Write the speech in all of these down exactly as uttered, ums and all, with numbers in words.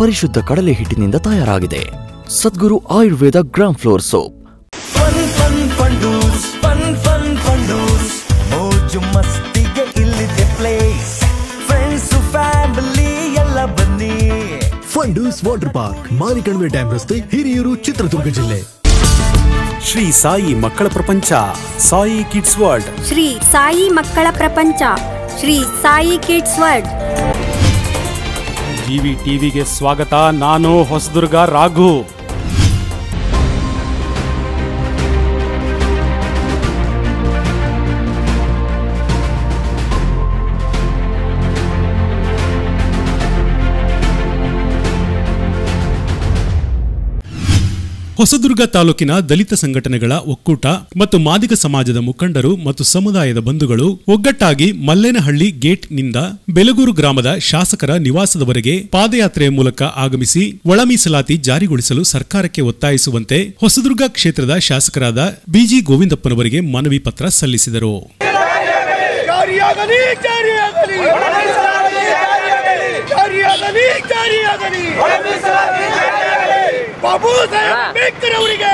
ಪರಿಶುದ್ಧ ಕಡಲೆ ಹಿಟ್ಟಿನಿಂದ ತಯಾರಾಗಿದೆ. Sadguru Ayurveda gram flour soap. Fundoos water park, Marikanive dam ರಸ್ತೆ, ಹಿರಿಯೂರು, ಚಿತ್ರದುರ್ಗ ಜಿಲ್ಲೆ. ಶ್ರೀ ಸಾಯಿ ಮಕ್ಕಳ ಪ್ರಪಂಚ, ಸಾಯಿ ಕಿಡ್ಸ್ ವರ್ಲ್ಡ್. ಶ್ರೀ ಸಾಯಿ ಮಕ್ಕಳ ಪ್ರಪಂಚ, Shri Sai kids world. GV ಟಿವಿಗೆ ಸ್ವಾಗತ. ನಾನು ಹೊಸದುರ್ಗ ರಾಘು. ಹೊಸದುರ್ಗ ತಾಲೂಕಿನ ದಲಿತ ಸಂಘಟನೆಗಳ ಒಕ್ಕೂಟ ಮತ್ತು ಮಾದಿಗ ಸಮಾಜದ ಮುಖಂಡರು ಮತ್ತು ಸಮುದಾಯದ ಬಂಧುಗಳು ಒಗ್ಗಟ್ಟಾಗಿ ಮಲ್ಲೇನಹಳ್ಳಿ ಗೇಟ್ ನಿಂದ ಬೆಲಗೂರು ಗ್ರಾಮದ ಶಾಸಕರ ನಿವಾಸದವರೆಗೆ ಪಾದಯಾತ್ರೆಯ ಮೂಲಕ ಆಗಮಿಸಿ ಒಳ ಮೀಸಲಾತಿ ಜಾರಿಗೊಳಿಸಲು ಸರ್ಕಾರಕ್ಕೆ ಒತ್ತಾಯಿಸುವಂತೆ ಹೊಸದುರ್ಗ ಕ್ಷೇತ್ರದ ಶಾಸಕರಾದ ಬಿಜಿ ಗೋವಿಂದಪ್ಪನವರಿಗೆ ಮನವಿ ಪತ್ರ ಸಲ್ಲಿಸಿದರು. ಬಾಬು ಅವರಿಗೆ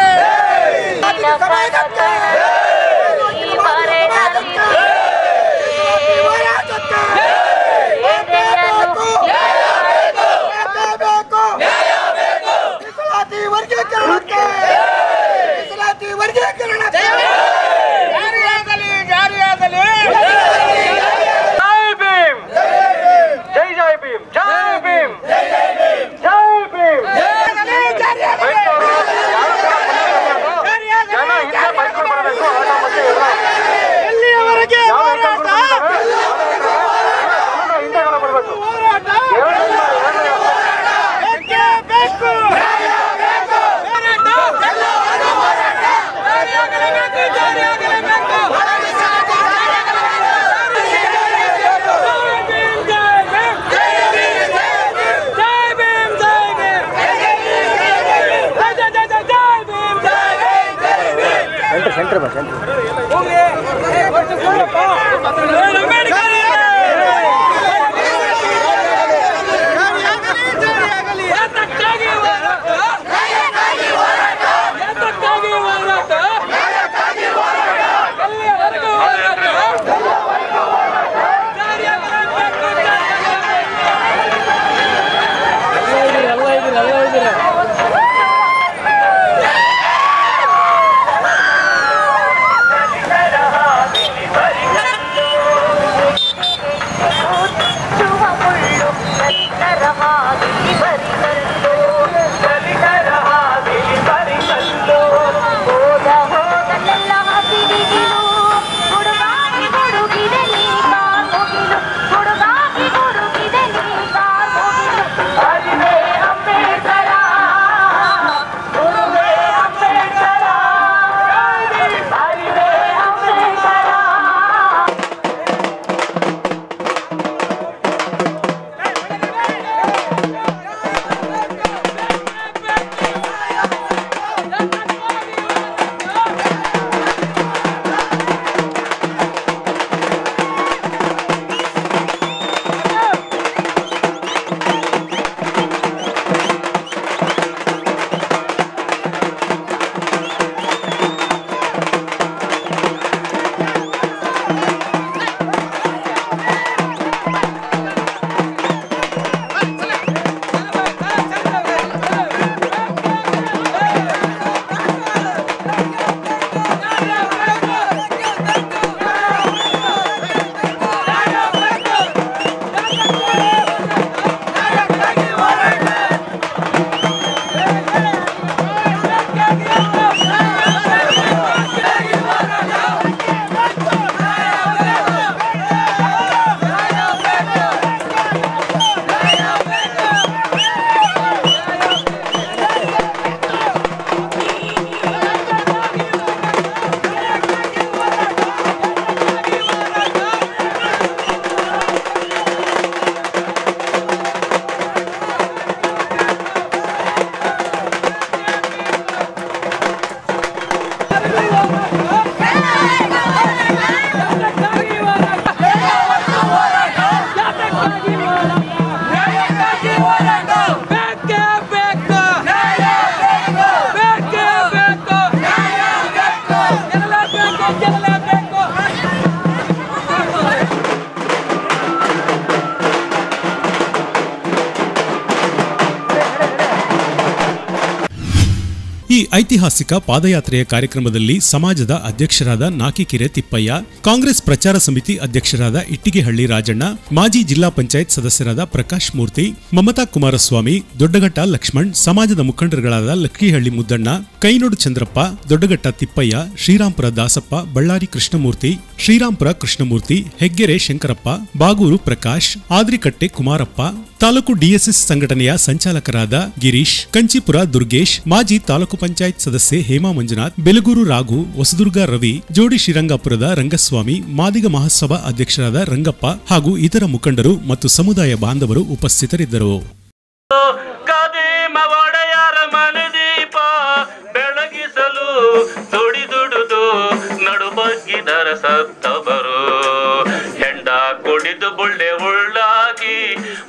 ಈ ಐತಿಹಾಸಿಕ ಪಾದಯಾತ್ರೆಯ ಕಾರ್ಯಕ್ರಮದಲ್ಲಿ ಸಮಾಜದ ಅಧ್ಯಕ್ಷರಾದ ನಾಕಿಕೆರೆ ತಿಪ್ಪಯ್ಯ, ಕಾಂಗ್ರೆಸ್ ಪ್ರಚಾರ ಸಮಿತಿ ಅಧ್ಯಕ್ಷರಾದ ಇಟ್ಟಿಗೆಹಳ್ಳಿ ರಾಜಣ್ಣ, ಮಾಜಿ ಜಿಲ್ಲಾ ಪಂಚಾಯತ್ ಸದಸ್ಯರಾದ ಪ್ರಕಾಶ್ ಮೂರ್ತಿ, ಮಮತಾ ಕುಮಾರಸ್ವಾಮಿ, ದೊಡ್ಡಘಟ್ಟ ಲಕ್ಷ್ಮಣ್, ಸಮಾಜದ ಮುಖಂಡರುಗಳಾದ ಲಕ್ಕಿಹಳ್ಳಿ ಮುದ್ದಣ್ಣ, ಕೈನೋಡು ಚಂದ್ರಪ್ಪ, ದೊಡ್ಡಘಟ್ಟ ತಿಪ್ಪಯ್ಯ, ಶ್ರೀರಾಂಪುರ ದಾಸಪ್ಪ, ಬಳ್ಳಾರಿ ಕೃಷ್ಣಮೂರ್ತಿ, ಶ್ರೀರಾಂಪುರ ಕೃಷ್ಣಮೂರ್ತಿ, ಹೆಗ್ಗೆರೆ ಶಂಕರಪ್ಪ, ಬಾಗೂರು ಪ್ರಕಾಶ್, ಆದ್ರಿಕಟ್ಟೆ ಕುಮಾರಪ್ಪ, ತಾಲೂಕು ಡಿಎಸ್ಎಸ್ ಸಂಘಟನೆಯ ಸಂಚಾಲಕರಾದ ಗಿರೀಶ್, ಕಂಚಿಪುರ ದುರ್ಗೇಶ್, ಮಾಜಿ ತಾಲೂಕು ಪಂಚಾಯತ್ ಸದಸ್ಯೆ ಹೇಮಾ ಮಂಜುನಾಥ್, ಬೆಲಗೂರು ರಾಘು, ಹೊಸದುರ್ಗ ರವಿ, ಜೋಡಿ ಶ್ರೀರಂಗಪುರದ ರಂಗಸ್ವಾಮಿ, ಮಾದಿಗ ಮಹಾಸಭಾ ಅಧ್ಯಕ್ಷರಾದ ರಂಗಪ್ಪ ಹಾಗೂ ಇತರ ಮುಖಂಡರು ಮತ್ತು ಸಮುದಾಯ ಬಾಂಧವರು ಉಪಸ್ಥಿತರಿದ್ದರು.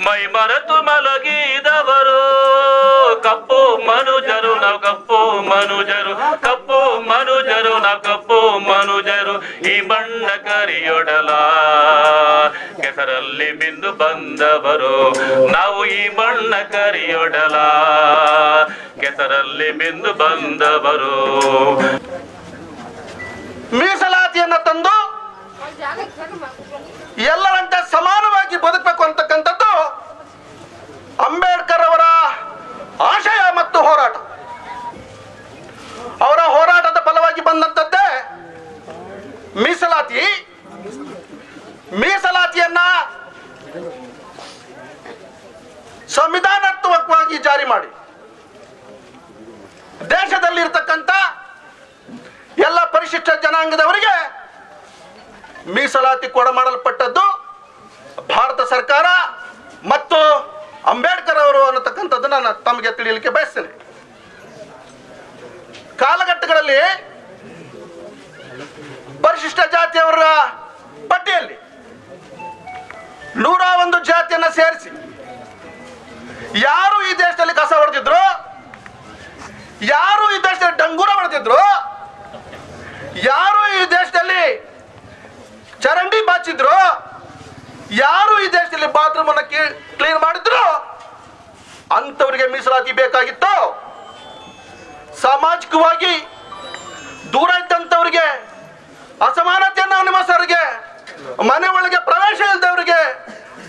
ಮೈ ಮರೆತು ಮಲಗಿದವರು ಕಪ್ಪು ಮನುಜರು ನಾವು ಕಪ್ಪು ಮನುಜರು ಕಪ್ಪು ಮನುಜರು ನಾವು ಕಪ್ಪು ಮನುಜರು ಈ ಬಣ್ಣ ಕರಿಯೊಡಲ ಕೆಸರಲ್ಲಿ ಬಿಂದು ಬಂದವರು ನಾವು ಈ ಬಣ್ಣ ಕರಿಯೊಡಲ ಕೆಸರಲ್ಲಿ ಬಿಂದು ಬಂದವರು ಮೀಸಲಾತಿಯನ್ನು ತಂದು ಎಲ್ಲರಂತೆ ಸಮಾನವಾಗಿ ಬದುಕಬೇಕು ಅಂತಕ್ಕಂಥದ್ದು ಅಂಬೇಡ್ಕರ್ ಅವರ ಆಶಯ ಮತ್ತು ಹೋರಾಟ. ಅವರ ಹೋರಾಟದ ಫಲವಾಗಿ ಬಂದಂಥದ್ದೇ ಮೀಸಲಾತಿ. ಮೀಸಲಾತಿಯನ್ನ ಸಂವಿಧಾನಾತ್ಮಕವಾಗಿ ಜಾರಿ ಮಾಡಿ ದೇಶದಲ್ಲಿರ್ತಕ್ಕಂಥ ಎಲ್ಲ ಪರಿಶಿಷ್ಟ ಜನಾಂಗದವರಿಗೆ ಮೀಸಲಾತಿ ಕೊಡ ಮಾಡಲ್ಪಟ್ಟದ್ದು ಭಾರತ ಸರ್ಕಾರ ಮತ್ತು ಅಂಬೇಡ್ಕರ್ ಅವರು ಅನ್ನತಕ್ಕಂಥದ್ದನ್ನ ನಾನು ತಮಗೆ ತಿಳಿಯಲಿಕ್ಕೆ ಬಯಸ್ತೇನೆ. ಕಾಲಘಟ್ಟಗಳಲ್ಲಿ ಪರಿಶಿಷ್ಟ ಜಾತಿಯವರ ಪಟ್ಟಿಯಲ್ಲಿ ನೂರ ಒಂದು ಜಾತಿಯನ್ನು ಸೇರಿಸಿ ಯಾರು ಈ ದೇಶದಲ್ಲಿ ಕಸ ಹೊಡೆದಿದ್ರು, ಯಾರು ಈ ದೇಶದಲ್ಲಿ ಡಂಗೂರ ಹೊಡೆದಿದ್ರು, ಯಾರು ಈ ದೇಶದಲ್ಲಿ ಚರಂಡಿ ಬಾಚಿದ್ರು, ಯಾರು ಈ ದೇಶದಲ್ಲಿ ಬಾತ್ರೂಮ್ ಅನ್ನ ಕ್ಲೀನ್ ಮಾಡಿದ್ರು ಅಂತವರಿಗೆ ಮೀಸಲಾತಿ ಬೇಕಾಗಿತ್ತು. ಸಾಮಾಜಿಕವಾಗಿ ದೂರ ಇದ್ದಂಥವರಿಗೆ, ಅಸಮಾನತೆಯನ್ನು ನಿಮ್ಮಸರಿಗೆ, ಮನೆ ಒಳಗೆ ಪ್ರವೇಶ ಇಲ್ಲದವರಿಗೆ,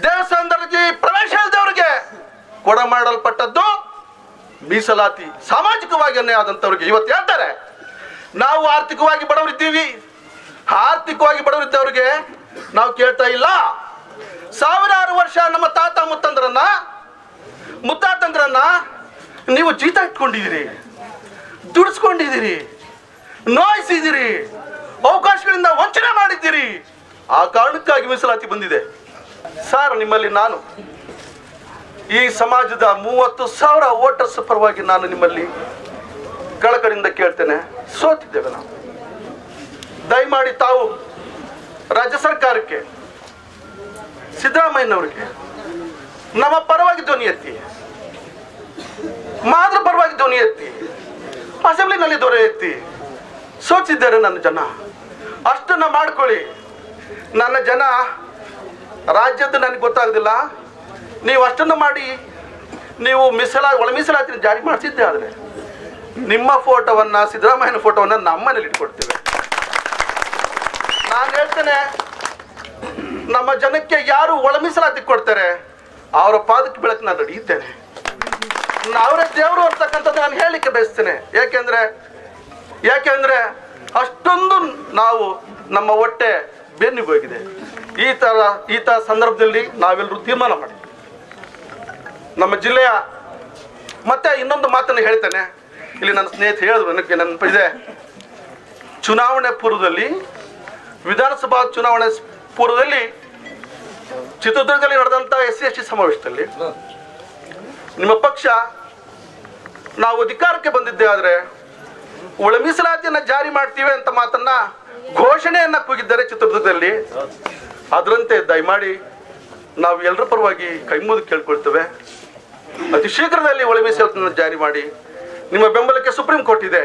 ದೇವಸ್ಥಾನದಲ್ಲಿ ಪ್ರವೇಶ ಇಲ್ಲದವರಿಗೆ ಕೊಡ ಮಾಡಲ್ಪಟ್ಟದ್ದು ಮೀಸಲಾತಿ. ಸಾಮಾಜಿಕವಾಗಿ ಅನ್ಯಾಯ ಆದಂಥವ್ರಿಗೆ ಇವತ್ತು ಹೇಳ್ತಾರೆ ನಾವು ಆರ್ಥಿಕವಾಗಿ ಬಡವರಿದ್ದೀವಿ. ಆರ್ಥಿಕವಾಗಿ ಬಡವರಿದ್ದವರಿಗೆ ನಾವು ಕೇಳ್ತಾ ಇಲ್ಲ. ಸಾವಿರಾರು ವರ್ಷ ನಮ್ಮ ತಾತ ಮುತ್ತಂದ್ರನ್ನ ಮುತ್ತಾತಂದ್ರನ್ನ ನೀವು ಜೀತ ಇಟ್ಕೊಂಡಿದ್ದೀರಿ, ದುಡಿಸ್ಕೊಂಡಿದ್ದೀರಿ, ನೋಯಿಸಿದ್ದೀರಿ, ಅವಕಾಶಗಳಿಂದ ವಂಚನೆ ಮಾಡಿದ್ದೀರಿ. ಆ ಕಾರಣಕ್ಕಾಗಿ ಮೀಸಲಾತಿ ಬಂದಿದೆ ಸರ್. ನಿಮ್ಮಲ್ಲಿ ನಾನು ಈ ಸಮಾಜದ ಮೂವತ್ತು ಸಾವಿರ ವೋಟರ್ಸ್ ಪರವಾಗಿ ನಾನು ನಿಮ್ಮಲ್ಲಿ ಕಳಕಳಿಯಿಂದ ಕೇಳ್ತೇನೆ, ಸೋತಿದ್ದೇವೆ ನಾವು. ದಯಮಾಡಿ ತಾವು ರಾಜ್ಯ ಸರ್ಕಾರಕ್ಕೆ, ಸಿದ್ದರಾಮಯ್ಯನವರಿಗೆ ನಮ್ಮ ಪರವಾಗಿ ಧ್ವನಿ ಎತ್ತಿ, ಮಾದ್ರ ಪರವಾಗಿ ಧ್ವನಿ ಎತ್ತಿ, ಅಸೆಂಬ್ಲಿನಲ್ಲಿ ಧ್ವನಿ ಎತ್ತಿ. ಸೋಚಿದ್ದಾರೆ ನನ್ನ ಜನ, ಅಷ್ಟನ್ನು ಮಾಡ್ಕೊಳ್ಳಿ. ನನ್ನ ಜನ ರಾಜ್ಯದ ನನಗೆ ಗೊತ್ತಾಗೋದಿಲ್ಲ. ನೀವು ಅಷ್ಟನ್ನು ಮಾಡಿ, ನೀವು ಮೀಸಲಾ ಒಳ ಮೀಸಲಾತಿನ ಜಾರಿ ಮಾಡಿಸಿದ್ದೆ ಆದರೆ ನಿಮ್ಮ ಫೋಟೋವನ್ನು, ಸಿದ್ದರಾಮಯ್ಯನ ಫೋಟೋವನ್ನು ನಮ್ಮನೇಲಿ ಇಟ್ಕೊಡ್ತೇವೆ. ನಾನು ಹೇಳ್ತೇನೆ, ನಮ್ಮ ಜನಕ್ಕೆ ಯಾರು ಒಳ ಮೀಸಲಾತಿ ಕೊಡ್ತಾರೆ ಅವರ ಪಾದಕ್ಕೆ ಬೆಳಕು ನಾನು ನಡೀತೇನೆ. ಅವರೇ ದೇವರು ಅಂತಕ್ಕಂಥದ್ದು ನಾನು ಹೇಳಲಿಕ್ಕೆ ಬಯಸ್ತೇನೆ. ಯಾಕೆಂದರೆ ಯಾಕೆಂದರೆ ಅಷ್ಟೊಂದು ನಾವು ನಮ್ಮ ಹೊಟ್ಟೆ ಬೆನ್ನಿಗೆ ಹೋಗಿದೆ. ಈ ಥರ ಈ ಥರ ಸಂದರ್ಭದಲ್ಲಿ ನಾವೆಲ್ಲರೂ ತೀರ್ಮಾನ ಮಾಡಿ ನಮ್ಮ ಜಿಲ್ಲೆಯ ಮತ್ತೆ ಇನ್ನೊಂದು ಮಾತನ್ನು ಹೇಳ್ತೇನೆ. ಇಲ್ಲಿ ನನ್ನ ಸ್ನೇಹಿತರು ಹೇಳಿದ್ರು, ನನಗೆ ನೆನಪಿದೆ, ಚುನಾವಣೆ ಪೂರ್ವದಲ್ಲಿ, ವಿಧಾನಸಭಾ ಚುನಾವಣೆ ಪೂರ್ವದಲ್ಲಿ ಚಿತ್ರದುರ್ಗದಲ್ಲಿ ನಡೆದಂಥ ಎಸ್ ಸಿ ಎಸ್ ಟಿ ಸಮಾವೇಶದಲ್ಲಿ ನಿಮ್ಮ ಪಕ್ಷ ನಾವು ಅಧಿಕಾರಕ್ಕೆ ಬಂದಿದ್ದೆ ಆದರೆ ಒಳ ಮೀಸಲಾತಿಯನ್ನು ಜಾರಿ ಮಾಡ್ತೀವಿ ಅಂತ ಮಾತನ್ನ, ಘೋಷಣೆಯನ್ನು ಕೂಗಿದ್ದಾರೆ ಚಿತ್ರದುರ್ಗದಲ್ಲಿ. ಅದರಂತೆ ದಯಮಾಡಿ ನಾವು ಎಲ್ಲರ ಪರವಾಗಿ ಕೈ ಮುಗಿದು ಕೇಳ್ಕೊಳ್ತೇವೆ, ಅತಿ ಶೀಘ್ರದಲ್ಲಿ ಒಳ ಮೀಸಲಾತಿಯನ್ನು ಜಾರಿ ಮಾಡಿ. ನಿಮ್ಮ ಬೆಂಬಲಕ್ಕೆ ಸುಪ್ರೀಂ ಕೋರ್ಟ್ ಇದೆ.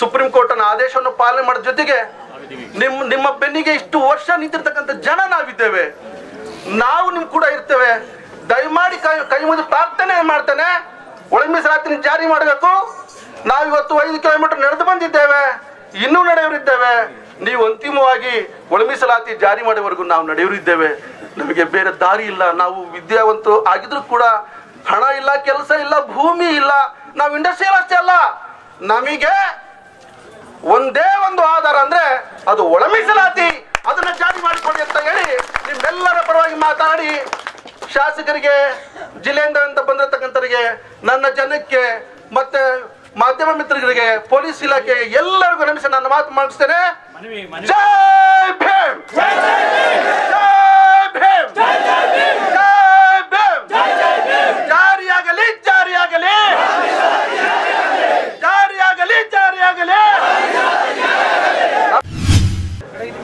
ಸುಪ್ರೀಂ ಕೋರ್ಟ್ನ ಆದೇಶವನ್ನು ಪಾಲನೆ ಮಾಡೋದ್ರ ಜೊತೆಗೆ ನಿಮ್ಮ ನಿಮ್ಮ ಬೆನ್ನಿಗೆ ಇಷ್ಟು ವರ್ಷ ನಿಂತಿರ್ತಕ್ಕಂಥ ಜನ ನಾವಿದ್ದೇವೆ, ನಾವು ನಿಮ್ ಕೂಡ ಇರ್ತೇವೆ. ದಯಮಾಡಿ ಕೈ ಕೈ ಮುಗಿದು ಪ್ರಾರ್ಥನೆ ಮಾಡ್ತೇನೆ, ಒಳ ಮೀಸಲಾತಿನ ಜಾರಿ ಮಾಡಬೇಕು. ನಾವು ಇವತ್ತು ಐದು ಕಿಲೋಮೀಟರ್ ನಡೆದು ಬಂದಿದ್ದೇವೆ, ಇನ್ನೂ ನಡೆಯುತ್ತಿದ್ದೇವೆ. ನೀವು ಅಂತಿಮವಾಗಿ ಒಳಮಿಸಲಾತಿ ಜಾರಿ ಮಾಡುವವರೆಗೂ ನಾವು ನಡೆಯುತ್ತಿದ್ದೇವೆ. ನಮಗೆ ಬೇರೆ ದಾರಿ ಇಲ್ಲ. ನಾವು ವಿದ್ಯಾವಂತರು ಆಗಿದ್ರೂ ಕೂಡ ಹಣ ಇಲ್ಲ, ಕೆಲಸ ಇಲ್ಲ, ಭೂಮಿ ಇಲ್ಲ. ನಾವು ಇಂಡಸ್ಟ್ರಿಯಲ್ ಅಷ್ಟೇ ಅಲ್ಲ, ನಮಗೆ ಒಂದೇ ಒಂದು ಆಧಾರ ಅಂದ್ರೆ ಅದು ಒಳಮಿಸಲಾತಿ. ಅದನ್ನ ಜಾರಿ ಮಾಡಿಕೊಳ್ಳಿ ಅಂತ ಹೇಳಿ ನಿಮ್ಮೆಲ್ಲರ ಪರವಾಗಿ ಮಾತಾಡಿ ಶಾಸಕರಿಗೆ, ಜಿಲ್ಲೆಯಿಂದ ಅಂತ ಬಂದಿರತಕ್ಕಂಥವರಿಗೆ, ನನ್ನ ಜನಕ್ಕೆ ಮತ್ತೆ ಮಾಧ್ಯಮ ಮಿತ್ರರಿಗೆ, ಪೊಲೀಸ್ ಇಲಾಖೆ ಎಲ್ಲರಿಗೂ ನಮಿಸಿ ನನ್ನ ಮಾತು ಮಾಡಿಸ್ತೇನೆ. ಜೈ ಭೀಮ್, ಜೈ ಭೀಮ್, ಜೈ ಭೀಮ್. ಜಾರಿಯಾಗಲಿ, ಜಾರಿಯಾಗಲಿ, ಜಾರಿಯಾಗಲಿ, ಜಾರಿಯಾಗಲಿ.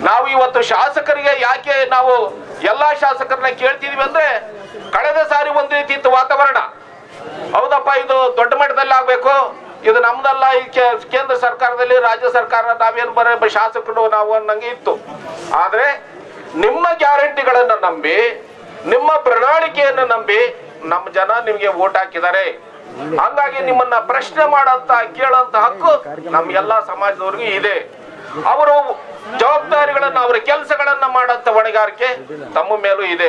ನಾವು ಇವತ್ತು ಶಾಸಕರಿಗೆ ಯಾಕೆ ನಾವು ಎಲ್ಲಾ ಶಾಸಕರನ್ನ ಕೇಳ್ತಿದೀವಿ ಅಂದ್ರೆ, ಕಳೆದ ಸಾರಿ ಒಂದು ರೀತಿ ಇತ್ತು ವಾತಾವರಣ. ಹೌದಪ್ಪ, ಇದು ದೊಡ್ಡ ಮಟ್ಟದಲ್ಲಿ ಆಗ್ಬೇಕು, ಇದು ನಮ್ದಲ್ಲ, ಈ ಕೇಂದ್ರ ಸರ್ಕಾರದಲ್ಲಿ ರಾಜ್ಯ ಸರ್ಕಾರ ನಾವೇನು ಬರ ಶಾಸಕರು ನಾವು ಅನ್ನಂಗೆ ಇತ್ತು. ಆದ್ರೆ ನಿಮ್ಮ ಗ್ಯಾರಂಟಿಗಳನ್ನು ನಂಬಿ, ನಿಮ್ಮ ಪ್ರಣಾಳಿಕೆಯನ್ನು ನಂಬಿ ನಮ್ಮ ಜನ ನಿಮ್ಗೆ ವೋಟ್ ಹಾಕಿದ್ದಾರೆ. ಹಂಗಾಗಿ ನಿಮ್ಮನ್ನ ಪ್ರಶ್ನೆ ಮಾಡಂತ ಕೇಳಂತ ಹಕ್ಕು ನಮ್ಗೆಲ್ಲಾ ಸಮಾಜದವ್ರಿಗೂ ಇದೆ. ಅವರು ಜವಾಬ್ದಾರಿಗಳನ್ನ, ಅವರ ಕೆಲಸಗಳನ್ನ ಮಾಡಂತ ಹೊಣೆಗಾರಿಕೆ ತಮ್ಮ ಮೇಲೂ ಇದೆ.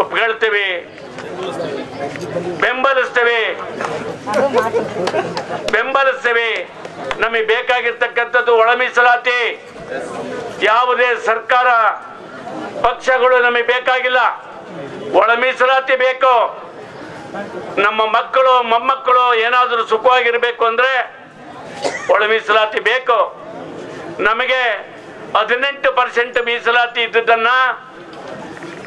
ಒಪ್ಕೊಳ್ತೀವಿ, ಬೆಂಬಲಿಸ್ತೇವೆ ಬೆಂಬಲಿಸ್ತೇವೆ ನಮಗೆ ಬೇಕಾಗಿರ್ತಕ್ಕಂಥದ್ದು ಒಳ ಮೀಸಲಾತಿ. ಯಾವುದೇ ಸರ್ಕಾರ ಪಕ್ಷಗಳು ನಮಗೆ ಬೇಕಾಗಿಲ್ಲ, ಒಳ ಮೀಸಲಾತಿ ಬೇಕು. ನಮ್ಮ ಮಕ್ಕಳು ಮೊಮ್ಮಕ್ಕಳು ಏನಾದರೂ ಸುಖವಾಗಿರ್ಬೇಕು ಅಂದ್ರೆ ಒಳ ಮೀಸಲಾತಿ ಬೇಕು. ನಮಗೆ ಹದಿನೆಂಟು ಪರ್ಸೆಂಟ್ ಮೀಸಲಾತಿ ಇದ್ದುದನ್ನ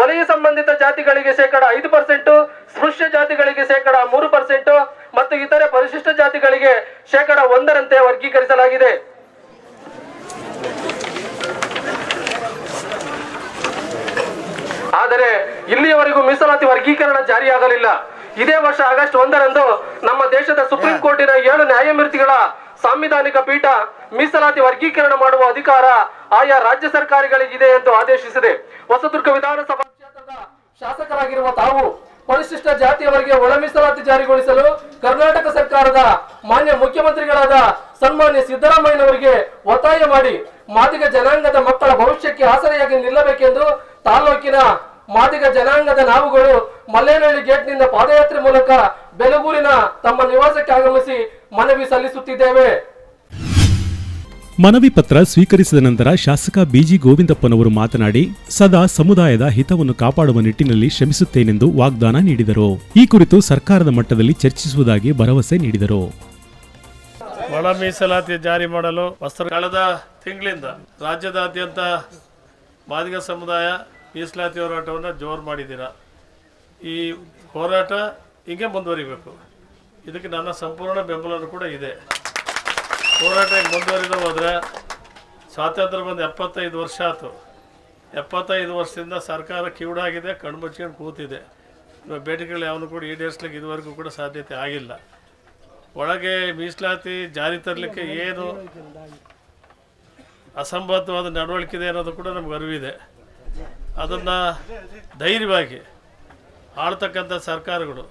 ವಲಯ ಸಂಬಂಧಿತ ಜಾತಿಗಳಿಗೆ ಶೇಕಡ ಐದು ಪರ್ಸೆಂಟ್, ಸ್ಪೃಶ್ಯ ಜಾತಿಗಳಿಗೆ ಶೇಕಡ ಮೂರು ಪರ್ಸೆಂಟ್ ಮತ್ತು ಇತರೆ ಪರಿಶಿಷ್ಟ ಜಾತಿಗಳಿಗೆ ಶೇಕಡ ಒಂದರಂತೆ ವರ್ಗೀಕರಿಸಲಾಗಿದೆ. ಆದರೆ ಇಲ್ಲಿಯವರೆಗೂ ಮೀಸಲಾತಿ ವರ್ಗೀಕರಣ ಜಾರಿಯಾಗಲಿಲ್ಲ. ಇದೇ ವರ್ಷ ಆಗಸ್ಟ್ ಒಂದರಂದು ನಮ್ಮ ದೇಶದ ಸುಪ್ರೀಂ ಕೋರ್ಟಿನ ಏಳು ನ್ಯಾಯಮೂರ್ತಿಗಳ ಸಾಂವಿಧಾನಿಕ ಪೀಠ ಮೀಸಲಾತಿ ವರ್ಗೀಕರಣ ಮಾಡುವ ಅಧಿಕಾರ ಆಯಾ ರಾಜ್ಯ ಸರ್ಕಾರಗಳಿಗಿದೆ ಎಂದು ಆದೇಶಿಸಿದೆ. ಹೊಸದುರ್ಗ ವಿಧಾನಸಭಾ ಕ್ಷೇತ್ರದ ಶಾಸಕರಾಗಿರುವ ತಾವು ಪರಿಶಿಷ್ಟ ಜಾತಿಯವರಿಗೆ ಒಳ ಮೀಸಲಾತಿ ಜಾರಿಗೊಳಿಸಲು ಕರ್ನಾಟಕ ಸರ್ಕಾರದ ಮಾನ್ಯ ಮುಖ್ಯಮಂತ್ರಿಗಳಾದ ಸನ್ಮಾನ್ಯ ಸಿದ್ದರಾಮಯ್ಯನವರಿಗೆ ಒತ್ತಾಯ ಮಾಡಿ ಮಾದಿಗ ಜನಾಂಗದ ಮಕ್ಕಳ ಭವಿಷ್ಯಕ್ಕೆ ಆಸರೆಯಾಗಿ ನಿಲ್ಲಬೇಕೆಂದು ತಾಲೂಕಿನ ಮಾದಿಗ ಜನಾಂಗದ ನಾವುಗಳು ಮಲ್ಲೇನಹಳ್ಳಿ ಗೇಟ್ನಿಂದ ಪಾದಯಾತ್ರೆ ಮೂಲಕ ಬೆಲಗೂರಿನ ತಮ್ಮ ನಿವಾಸಕ್ಕೆ ಆಗಮಿಸಿ ಮನವಿ ಸಲ್ಲಿಸುತ್ತಿದ್ದೇವೆ. ಮನವಿ ಪತ್ರ ಸ್ವೀಕರಿಸಿದ ನಂತರ ಶಾಸಕ ಬಿಜಿ ಗೋವಿಂದಪ್ಪನವರು ಮಾತನಾಡಿ, ಸದಾ ಸಮುದಾಯದ ಹಿತವನ್ನು ಕಾಪಾಡುವ ನಿಟ್ಟಿನಲ್ಲಿ ಶ್ರಮಿಸುತ್ತೇನೆಂದು ವಾಗ್ದಾನ ನೀಡಿದರು. ಈ ಕುರಿತು ಸರ್ಕಾರದ ಮಟ್ಟದಲ್ಲಿ ಚರ್ಚಿಸುವುದಾಗಿ ಭರವಸೆ ನೀಡಿದರು. ಒಳ ಮೀಸಲಾತಿ ಜಾರಿ ಮಾಡಲು ಕಳೆದ ತಿಂಗಳಿಂದ ರಾಜ್ಯದಾದ್ಯಂತ ಮಾದಿಗ ಸಮುದಾಯ ಮೀಸಲಾತಿ ಹೋರಾಟವನ್ನು ಜೋರು ಮಾಡಿದ್ದೀರಾ. ಈ ಹೋರಾಟ ಹೀಗೆ ಮುಂದುವರಿಬೇಕು. ಇದಕ್ಕೆ ನನ್ನ ಸಂಪೂರ್ಣ ಬೆಂಬಲವೂ ಕೂಡ ಇದೆ. ಹೋರಾಟ ಮುಂದುವರಿದು ಹೋದರೆ ಸ್ವಾತಂತ್ರ್ಯ ಬಂದು ಎಪ್ಪತ್ತೈದು ವರ್ಷ ಆಯಿತು. ಎಪ್ಪತ್ತೈದು ವರ್ಷದಿಂದ ಸರ್ಕಾರ ಕಿವುಡಾಗಿದೆ, ಕಣ್ಮುಚ್ಕೊಂಡು ಕೂತಿದೆ. ಬೇಡಿಕೆಗಳು ಯಾವನು ಕೂಡ ಈಡೇರಿಸಲಿಕ್ಕೆ ಇದುವರೆಗೂ ಕೂಡ ಸಾಧ್ಯತೆ ಆಗಿಲ್ಲ. ಒಳಗೆ ಮೀಸಲಾತಿ ಜಾರಿ ತರಲಿಕ್ಕೆ ಏನು ಅಸಂಬದ್ಧವಾದ ನಡವಳಿಕೆ ಇದೆ ಅನ್ನೋದು ಕೂಡ ನಮ್ಗೆ ಅರಿವಿದೆ. ಅದನ್ನು ಧೈರ್ಯವಾಗಿ ಆಳ್ತಕ್ಕಂಥ ಸರ್ಕಾರಗಳು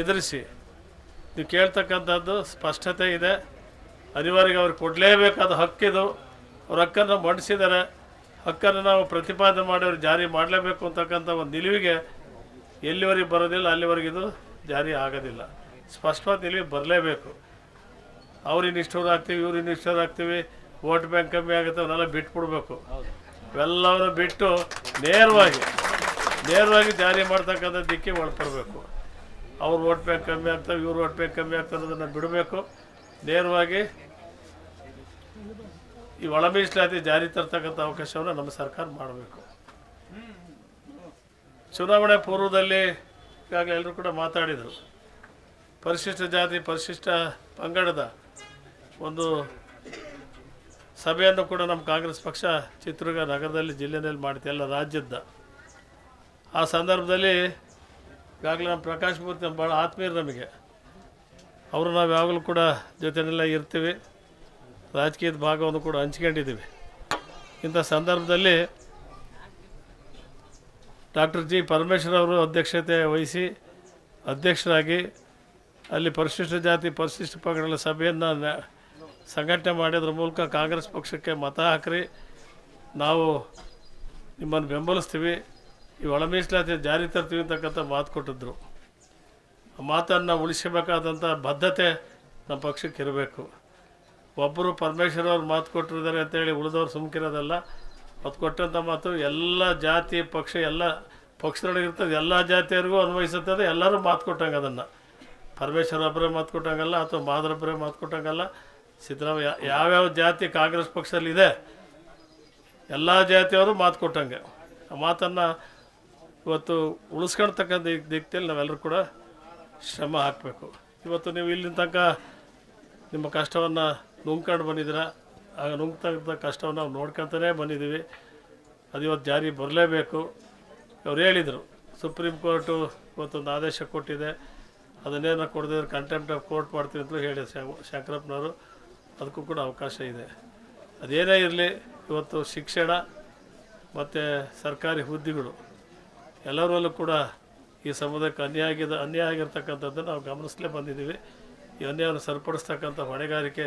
ಎದುರಿಸಿ ನೀವು ಕೇಳ್ತಕ್ಕಂತದ್ದು ಸ್ಪಷ್ಟತೆ ಇದೆ. ಅಧಿಕಾರಿಗೆ ಅವರು ಕೊಡಲೇಬೇಕಾದ ಹಕ್ಕಿದು. ಅವರ ಹಕ್ಕನ್ನು ಮಂಡಿಸಿದರೆ ಹಕ್ಕನ್ನು ನಾವು ಪ್ರತಿಪಾದನೆ ಮಾಡಿ ಅವರು ಜಾರಿ ಮಾಡಲೇಬೇಕು ಅಂತಕ್ಕಂತ ಒಂದು ನಿಲುವಿಗೆ ಎಲ್ಲಿವರೆಗೆ ಬರೋದಿಲ್ಲ ಅಲ್ಲಿವರೆಗೆ ಇದು ಜಾರಿ ಆಗೋದಿಲ್ಲ. ಸ್ಪಷ್ಟವಾದ ನಿಲುವು ಬರಲೇಬೇಕು. ಅವರು ಇನ್ಸ್ಟೋರ್ ಆಗ್ತೀವಿ ಇವರು ಇನ್ಸ್ಟೋರ್ ಆಗ್ತೀವಿ ವೋಟ್ ಬ್ಯಾಂಕ್ ಕಮ್ಮಿ ಆಗುತ್ತೆ ಅವನ್ನೆಲ್ಲ ಬಿಟ್ಬಿಡ್ಬೇಕು. ಇವೆಲ್ಲವನ್ನು ಬಿಟ್ಟು ನೇರವಾಗಿ ನೇರವಾಗಿ ಜಾರಿ ಮಾಡ್ತಕ್ಕಂಥ ದಿಕ್ಕಿ ಒಳಪಡಬೇಕು. ಅವ್ರು ವೋಟ್ ಬ್ಯಾಂಕ್ ಕಮ್ಮಿ ಆಗ್ತವೆ ಇವ್ರು ವೋಟ್ ಬ್ಯಾಂಕ್ ಕಮ್ಮಿ ಆಗ್ತವೆ ಅನ್ನೋದನ್ನು ಬಿಡಬೇಕು. ನೇರವಾಗಿ ಈ ಒಳ ಮೀಸಲಾತಿ ಜಾರಿ ತರ್ತಕ್ಕಂಥ ಅವಕಾಶವನ್ನು ನಮ್ಮ ಸರ್ಕಾರ ಮಾಡಬೇಕು. ಚುನಾವಣೆ ಪೂರ್ವದಲ್ಲಿ ಈಗಾಗಲೇ ಎಲ್ಲರೂ ಕೂಡ ಮಾತಾಡಿದರು. ಪರಿಶಿಷ್ಟ ಜಾತಿ ಪರಿಶಿಷ್ಟ ಪಂಗಡದ ಒಂದು ಸಭೆಯನ್ನು ಕೂಡ ನಮ್ಮ ಕಾಂಗ್ರೆಸ್ ಪಕ್ಷ ಚಿತ್ರದುರ್ಗ ನಗರದಲ್ಲಿ ಜಿಲ್ಲೆಯಲ್ಲಿ ಮಾಡ್ತೀವಿ, ಎಲ್ಲ ರಾಜ್ಯದ. ಆ ಸಂದರ್ಭದಲ್ಲಿ ಈಗಾಗಲೇ ನಮ್ಮ ಪ್ರಕಾಶ್ ಮೂರ್ತಿ ನಮ್ಮ ಭಾಳ ಆತ್ಮೀಯರು ನಮಗೆ. ಅವರು ನಾವು ಯಾವಾಗಲೂ ಕೂಡ ಜೊತೆನೆಲ್ಲ ಇರ್ತೀವಿ, ರಾಜಕೀಯದ ಭಾಗವನ್ನು ಕೂಡ ಹಂಚ್ಕೊಂಡಿದ್ದೀವಿ. ಇಂಥ ಸಂದರ್ಭದಲ್ಲಿ ಡಾಕ್ಟರ್ ಜಿ ಪರಮೇಶ್ವರ್ ಅವರು ಅಧ್ಯಕ್ಷತೆ ವಹಿಸಿ ಅಧ್ಯಕ್ಷರಾಗಿ ಅಲ್ಲಿ ಪರಿಶಿಷ್ಟ ಜಾತಿ ಪರಿಶಿಷ್ಟ ಪಂಗಡಗಳ ಸಭೆಯನ್ನು ಸಂಘಟನೆ ಮಾಡೋದ್ರ ಮೂಲಕ ಕಾಂಗ್ರೆಸ್ ಪಕ್ಷಕ್ಕೆ ಮತ ಹಾಕ್ರಿ, ನಾವು ನಿಮ್ಮನ್ನು ಬೆಂಬಲಿಸ್ತೀವಿ, ಈ ಒಳ ಮೀಸಲಾತಿ ಜಾರಿ ತರ್ತೀವಿ ಅಂತಕ್ಕಂಥ ಮಾತು ಕೊಟ್ಟಿದ್ರು. ಆ ಮಾತನ್ನು ಉಳಿಸಬೇಕಾದಂಥ ಬದ್ಧತೆ ನಮ್ಮ ಪಕ್ಷಕ್ಕೆ ಇರಬೇಕು. ಒಬ್ಬರು ಪರಮೇಶ್ವರ್ ಅವ್ರು ಮಾತು ಕೊಟ್ಟಿದ್ದಾರೆ ಅಂತೇಳಿ ಉಳಿದವ್ರು ಸುಮ್ಕಿರೋದಲ್ಲ. ಅದು ಕೊಟ್ಟಂಥ ಮಾತು ಎಲ್ಲ ಜಾತಿ ಪಕ್ಷ ಎಲ್ಲ ಪಕ್ಷದೊಳಗಿರ್ತದೆ, ಎಲ್ಲ ಜಾತಿಯವ್ರಿಗೂ ಅನ್ವಯಿಸುತ್ತದೆ. ಎಲ್ಲರೂ ಮಾತು ಕೊಟ್ಟಂಗೆ ಅದನ್ನು ಪರಮೇಶ್ವರ್ ಒಬ್ಬರೇ ಮಾತು ಕೊಟ್ಟಂಗಲ್ಲ, ಅಥವಾ ಮಾದರೊಬ್ಬರೇ ಮಾತು ಕೊಟ್ಟಂಗಲ್ಲ. ಸಿದ್ದರಾಮಯ್ಯ ಯಾವ್ಯಾವ ಜಾತಿ ಕಾಂಗ್ರೆಸ್ ಪಕ್ಷದಲ್ಲಿದೆ ಎಲ್ಲ ಜಾತಿಯವರು ಮಾತು ಕೊಟ್ಟಂಗೆ ಆ ಮಾತನ್ನು ಇವತ್ತು ಉಳಿಸ್ಕೊಳ್ತಕ್ಕಂಥ ದಿಕ್ಕಲ್ಲಿ ನಾವೆಲ್ಲರೂ ಕೂಡ ಶ್ರಮ ಹಾಕಬೇಕು. ಇವತ್ತು ನೀವು ಇಲ್ಲಿನ ತನಕ ನಿಮ್ಮ ಕಷ್ಟವನ್ನು ನುಂಗ್ಕೊಂಡು ಬಂದಿದ್ದೀರ, ಆಗ ನುಂಗ್ತಕ್ಕಂಥ ಕಷ್ಟವನ್ನು ನಾವು ನೋಡ್ಕೊತಾನೇ ಬಂದಿದ್ದೀವಿ. ಅದು ಇವತ್ತು ಜಾರಿ ಬರಲೇಬೇಕು. ಅವ್ರು ಹೇಳಿದರು ಸುಪ್ರೀಂ ಕೋರ್ಟು ಇವತ್ತೊಂದು ಆದೇಶ ಕೊಟ್ಟಿದೆ, ಅದನ್ನೇನು ಕೊಡದಿದ್ರೆ ಕಂಟೆಂಪ್ಟ್ ಆಫ್ ಕೋರ್ಟ್ ಮಾಡ್ತೀವಿ ಅಂತಲೂ ಹೇಳಿ ಶಂಕರಪ್ಪನವರು. ಅದಕ್ಕೂ ಕೂಡ ಅವಕಾಶ ಇದೆ. ಅದೇನೇ ಇರಲಿ, ಇವತ್ತು ಶಿಕ್ಷಣ ಮತ್ತು ಸರ್ಕಾರಿ ಹುದ್ದೆಗಳು ಎಲ್ಲರಲ್ಲೂ ಕೂಡ ಈ ಸಮುದಾಯಕ್ಕೆ ಅನ್ಯಾಯ ಆಗಿದೆ ಅನ್ಯಾಯ ಆಗಿರ್ತಕ್ಕಂಥದ್ದು ನಾವು ಗಮನಿಸಲೇ ಬಂದಿದ್ದೀವಿ. ಈ ಅನ್ಯಾಯವನ್ನು ಸರಿಪಡಿಸ್ತಕ್ಕಂಥ ಹೊಣೆಗಾರಿಕೆ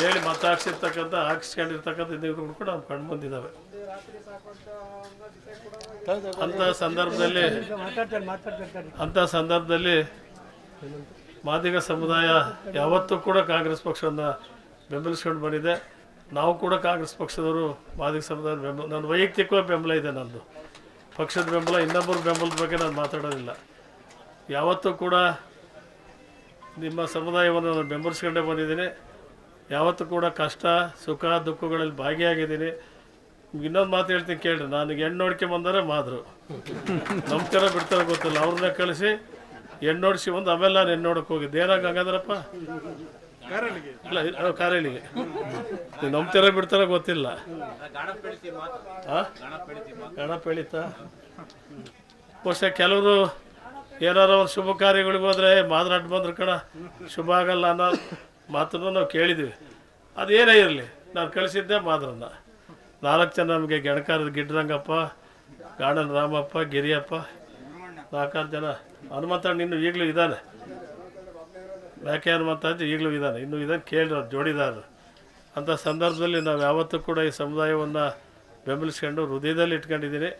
ಹೇಳಿ ಮತ ಹಾಕ್ಸಿರ್ತಕ್ಕಂಥ ಹಾಕ್ಸ್ಕೊಂಡಿರ್ತಕ್ಕಂಥ ದಿನಗಳು ಕೂಡ ನಾವು ಕಂಡು ಬಂದಿದ್ದಾವೆ. ಅಂಥ ಸಂದರ್ಭದಲ್ಲಿ ಅಂಥ ಸಂದರ್ಭದಲ್ಲಿ ಮಾದಿಗ ಸಮುದಾಯ ಯಾವತ್ತೂ ಕೂಡ ಕಾಂಗ್ರೆಸ್ ಪಕ್ಷವನ್ನು ಬೆಂಬಲಿಸ್ಕೊಂಡು ಬಂದಿದೆ. ನಾವು ಕೂಡ ಕಾಂಗ್ರೆಸ್ ಪಕ್ಷದವರು ಮಾದಿಗ ಸಮುದಾಯದ ಬೆಂಬಲ, ನನ್ನ ವೈಯಕ್ತಿಕವಾಗಿ ಬೆಂಬಲ ಇದೆ. ನನ್ನದು ಪಕ್ಷದ ಬೆಂಬಲ, ಇನ್ನೊಬ್ಬರ ಬೆಂಬಲದ ಬಗ್ಗೆ ನಾನು ಮಾತಾಡೋದಿಲ್ಲ. ಯಾವತ್ತೂ ಕೂಡ ನಿಮ್ಮ ಸಮುದಾಯವನ್ನು ನಾನು ಬೆಂಬಲಿಸ್ಕೊಂಡೇ ಬಂದಿದ್ದೀನಿ. ಯಾವತ್ತೂ ಕೂಡ ಕಷ್ಟ ಸುಖ ದುಃಖಗಳಲ್ಲಿ ಭಾಗಿಯಾಗಿದ್ದೀನಿ. ಇನ್ನೊಂದು ಮಾತು ಹೇಳ್ತೀನಿ ಕೇಳಿರಿ, ನನಗೆ ಹೆಣ್ಣು ನೋಡ್ಕೆ ಬಂದರೆ ಮಾದ್ರು ನಮ್ಮ ಥರ ಬಿಡ್ತಾರೆ ಗೊತ್ತಿಲ್ಲ, ಅವ್ರನ್ನ ಕಳಿಸಿ ಹೆಣ್ಣು ನೋಡಿಸಿ ಒಂದು ಆಮೇಲೆ ನಾನು ಹೆಣ್ಣು ನೋಡಕ್ಕೆ ಹೋಗಿದ್ದೆ. ಏನಾಗ ಹಂಗಂದ್ರಪ್ಪ ಇಲ್ಲ ಕಾರಣಿಗೆ ನಮ್ಮ ಥರ ಬಿಡ್ತಾರ ಗೊತ್ತಿಲ್ಲ. ಗಣ ಪೆಳಿತ ಬಹುಶಃ ಕೆಲವರು ಏನಾರು ಒಂದು ಶುಭ ಕಾರ್ಯಗಳಿಗೆ ಹೋದರೆ ಮಾದರಾಟ ಬಂದ್ರೆ ಕಣ ಶುಭ ಆಗಲ್ಲ ಅನ್ನೋ ಮಾತನ್ನು ನಾವು ಕೇಳಿದ್ದೀವಿ. ಅದೇನೇ ಇರಲಿ, ನಾನು ಕಳಿಸಿದ್ದೆ ಮಾದ್ರನ್ನ. ನಾಲ್ಕು ಜನ ನಮಗೆ ಗೆಣಕಾರದ ಗಿಡ್ರಂಗಪ್ಪ, ಗಾರ್ಡನ್ ರಾಮಪ್ಪ, ಗಿರಿಯಪ್ಪ, ನಾಲ್ಕಾರು ಜನ. ಹನುಮಂತ ಇನ್ನು ಈಗಲೂ ಇದ್ದಾನೆ, ಯಾಕೆ ಹನುಮಂತ ಅಂತ ಈಗಲೂ ಇದ್ದಾನೆ, ಇನ್ನೂ ಇದ್ದಾನೆ, ಕೇಳಿರೋ ಜೋಡಿದಾರರು. ಅಂಥ ಸಂದರ್ಭದಲ್ಲಿ ನಾವು ಯಾವತ್ತೂ ಕೂಡ ಈ ಸಮುದಾಯವನ್ನು ಬೆಂಬಲಿಸ್ಕೊಂಡು ಹೃದಯದಲ್ಲಿ ಇಟ್ಕೊಂಡಿದ್ದೀನಿ.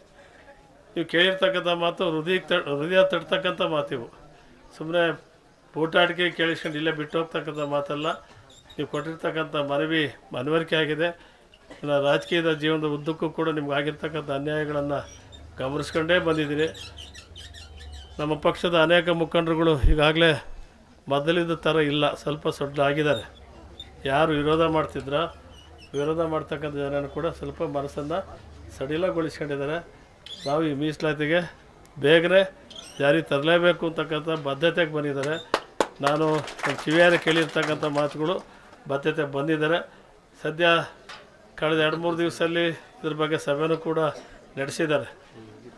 ನೀವು ಕೇಳಿರ್ತಕ್ಕಂಥ ಮಾತು ಹೃದಯಕ್ಕೆ ತ ಹೃದಯ ತಡ್ತಕ್ಕಂಥ ಮಾತಿವು. ಸುಮ್ಮನೆ ಊಟಾಟಿಕೆ ಕೇಳಿಸ್ಕೊಂಡು ಇಲ್ಲೇ ಬಿಟ್ಟು ಹೋಗ್ತಕ್ಕಂಥ ಮಾತಲ್ಲ. ನೀವು ಕೊಟ್ಟಿರ್ತಕ್ಕಂಥ ಮನವಿ ಮನವರಿಕೆ ಆಗಿದೆ. ನನ್ನ ರಾಜಕೀಯದ ಜೀವನದ ಉದ್ದಕ್ಕೂ ಕೂಡ ನಿಮ್ಗೆ ಆಗಿರ್ತಕ್ಕಂಥ ಅನ್ಯಾಯಗಳನ್ನು ಗಮನಿಸ್ಕೊಂಡೇ ಬಂದಿದ್ದೀನಿ. ನಮ್ಮ ಪಕ್ಷದ ಅನೇಕ ಮುಖಂಡರುಗಳು ಈಗಾಗಲೇ ಮೊದಲಿದ್ದ ಥರ ಇಲ್ಲ, ಸ್ವಲ್ಪ ಸೊಡ್ಡಾಗಿದ್ದಾರೆ. ಯಾರು ವಿರೋಧ ಮಾಡ್ತಿದ್ರ ವಿರೋಧ ಮಾಡ್ತಕ್ಕಂಥ ಜನರು ಕೂಡ ಸ್ವಲ್ಪ ಮನಸ್ಸನ್ನು ಸಡಿಲಗೊಳಿಸ್ಕೊಂಡಿದ್ದಾರೆ. ನಾವು ಈ ಮೀಸಲಾತಿಗೆ ಬೇಗನೆ ಜಾರಿ ತರಲೇಬೇಕು ಅಂತಕ್ಕಂಥ ಬದ್ಧತೆಗೆ ಬಂದಿದ್ದಾರೆ. ನಾನು ಕಿವಿಯಾರೆ ಕೇಳಿರ್ತಕ್ಕಂಥ ಮಾತುಗಳು ಬದ್ಧತೆ ಬಂದಿದ್ದಾರೆ. ಸದ್ಯ ಕಳೆದ ಎರಡು ಮೂರು ದಿವಸದಲ್ಲಿ ಇದರ ಬಗ್ಗೆ ಸಭೆನೂ ಕೂಡ ನಡೆಸಿದ್ದಾರೆ.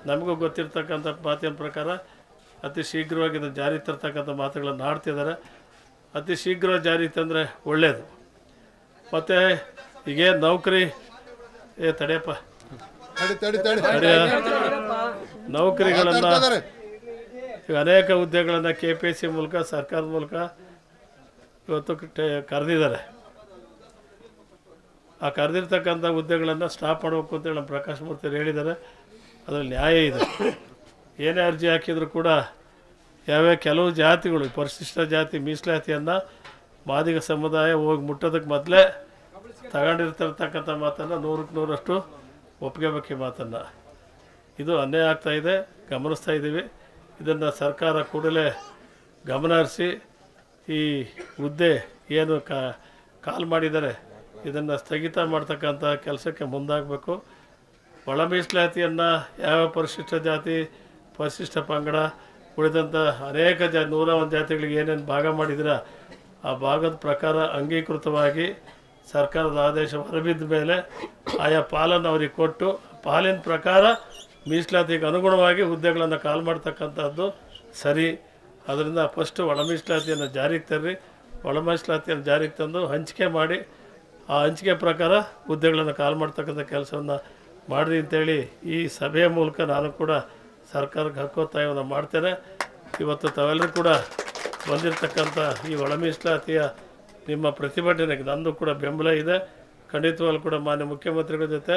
ನಮಗೂ ಗೊತ್ತಿರತಕ್ಕಂಥ ಮಾತಿನ ಪ್ರಕಾರ ಅತಿ ಶೀಘ್ರವಾಗಿ ಇದನ್ನು ಜಾರಿ ತರ್ತಕ್ಕಂಥ ಮಾತುಗಳನ್ನು ಆಡ್ತಿದ್ದಾರೆ. ಅತಿ ಶೀಘ್ರ ಜಾರಿ ತಂದರೆ ಒಳ್ಳೆಯದು. ಮತ್ತು ಹೀಗೆ ನೌಕರಿ ಏ ತಡೆಯಪ್ಪ ನೌಕರಿಗಳನ್ನು ಈಗ ಅನೇಕ ಹುದ್ದೆಗಳನ್ನು ಕೆ ಪಿ ಎಸ್ ಸಿ ಮೂಲಕ ಸರ್ಕಾರದ ಮೂಲಕ ಇವತ್ತು ಕರೆದಿದ್ದಾರೆ. ಆ ಕರೆದಿರ್ತಕ್ಕಂಥ ಹುದ್ದೆಗಳನ್ನು ಸ್ಟಾಪ್ ಮಾಡಬೇಕು ಅಂತೇಳಿ ನಮ್ಮ ಪ್ರಕಾಶ್ ಮೂರ್ತಿಯವರು ಹೇಳಿದ್ದಾರೆ. ಅದರಲ್ಲಿ ನ್ಯಾಯ ಇದೆ. ಏನೇ ಅರ್ಜಿ ಹಾಕಿದರೂ ಕೂಡ ಯಾವ್ಯಾವ ಕೆಲವು ಜಾತಿಗಳು ಪರಿಶಿಷ್ಟ ಜಾತಿ ಮೀಸಲಾತಿಯನ್ನು ಮಾದಿಗ ಸಮುದಾಯ ಹೋಗಿ ಮುಟ್ಟೋದಕ್ಕೆ ಮೊದಲೇ ತಗೊಂಡಿರ್ತಕ್ಕಂಥ ಮಾತನ್ನು ನೂರಕ್ಕೆ ನೂರಷ್ಟು ಒಪ್ಕೋಬೇಕು. ಈ ಮಾತನ್ನು ಇದು ಅನ್ಯಾಯ ಆಗ್ತಾಯಿದೆ, ಗಮನಿಸ್ತಾ ಇದ್ದೀವಿ. ಇದನ್ನು ಸರ್ಕಾರ ಕೂಡಲೇ ಗಮನ ಹರಿಸಿ ಈ ಹುದ್ದೆ ಏನು ಕಾ ಕಾಲ್ ಮಾಡಿದ್ದಾರೆ ಇದನ್ನು ಸ್ಥಗಿತ ಮಾಡ್ತಕ್ಕಂಥ ಕೆಲಸಕ್ಕೆ ಮುಂದಾಗಬೇಕು. ಒಳ ಮೀಸಲಾತಿಯನ್ನು ಯಾವ್ಯಾವ ಪರಿಶಿಷ್ಟ ಜಾತಿ ಪರಿಶಿಷ್ಟ ಪಂಗಡ ಉಳಿದಂಥ ಅನೇಕ ಜಾ ನೂರ ಒಂದು ಜಾತಿಗಳಿಗೆ ಏನೇನು ಭಾಗ ಮಾಡಿದಿರ ಆ ಭಾಗದ ಪ್ರಕಾರ ಅಂಗೀಕೃತವಾಗಿ ಸರ್ಕಾರದ ಆದೇಶ ಹೊರಬಿದ್ದ ಮೇಲೆ ಆಯಾ ಪಾಲನ್ನು ಅವರಿಗೆ ಕೊಟ್ಟು ಪಾಲಿನ ಪ್ರಕಾರ ಮೀಸಲಾತಿಗೆ ಅನುಗುಣವಾಗಿ ಹುದ್ದೆಗಳನ್ನು ಕಾಲ್ ಮಾಡ್ತಕ್ಕಂಥದ್ದು ಸರಿ. ಅದರಿಂದ ಫಸ್ಟು ಒಳ ಮೀಸಲಾತಿಯನ್ನು ಜಾರಿಗೆ ತರ್ರಿ. ಒಳ ಮೀಸಲಾತಿಯನ್ನು ಜಾರಿಗೆ ತಂದು ಹಂಚಿಕೆ ಮಾಡಿ ಆ ಹಂಚಿಕೆ ಪ್ರಕಾರ ಹುದ್ದೆಗಳನ್ನು ಕಾಲ್ ಮಾಡ್ತಕ್ಕಂಥ ಕೆಲಸವನ್ನು ಮಾಡಿರಿ ಅಂತೇಳಿ ಈ ಸಭೆಯ ಮೂಲಕ ನಾನು ಕೂಡ ಸರ್ಕಾರಕ್ಕೆ ಹಕ್ಕೊತ್ತಾಯವನ್ನು ಮಾಡ್ತೇನೆ. ಇವತ್ತು ತಾವೆಲ್ಲರೂ ಕೂಡ ಬಂದಿರತಕ್ಕಂಥ ಈ ಒಳ ಮೀಸಲಾತಿಯ ನಿಮ್ಮ ಪ್ರತಿಭಟನೆಗೆ ನಂದು ಕೂಡ ಬೆಂಬಲ ಇದೆ. ಖಂಡಿತವಾಗಲೂ ಕೂಡ ಮಾನ್ಯ ಮುಖ್ಯಮಂತ್ರಿಗಳ ಜೊತೆ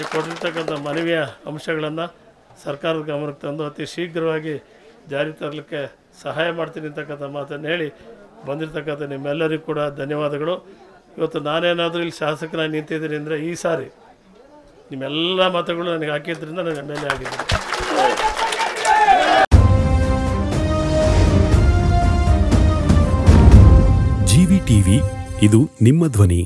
ಈ ಕೊಟ್ಟಿರ್ತಕ್ಕಂಥ ಮನವಿಯ ಅಂಶಗಳನ್ನು ಸರ್ಕಾರದ ಗಮನಕ್ಕೆ ತಂದು ಅತಿ ಶೀಘ್ರವಾಗಿ ಜಾರಿ ತರಲಿಕ್ಕೆ ಸಹಾಯ ಮಾಡ್ತೀನಿ ಅಂತಕ್ಕಂಥ ಮಾತನ್ನು ಹೇಳಿ ಬಂದಿರತಕ್ಕಂಥ ನಿಮ್ಮೆಲ್ಲರಿಗೂ ಕೂಡ ಧನ್ಯವಾದಗಳು. ಇವತ್ತು ನಾನೇನಾದರೂ ಇಲ್ಲಿ ಶಾಸಕನಾಗಿ ನಿಂತಿದ್ದೀನಿ ಅಂದರೆ ಈ ಸಾರಿ ನಿಮ್ಮೆಲ್ಲ ಮಾತುಗಳು ನನಗೆ ಹಾಕಿದ್ರಿಂದ ನನಗೆ ಮೇಲೆ ಆಗಿದ್ದೀನಿ. ಜಿವಿ ಟಿವಿ, ಇದು ನಿಮ್ಮ ಧ್ವನಿ.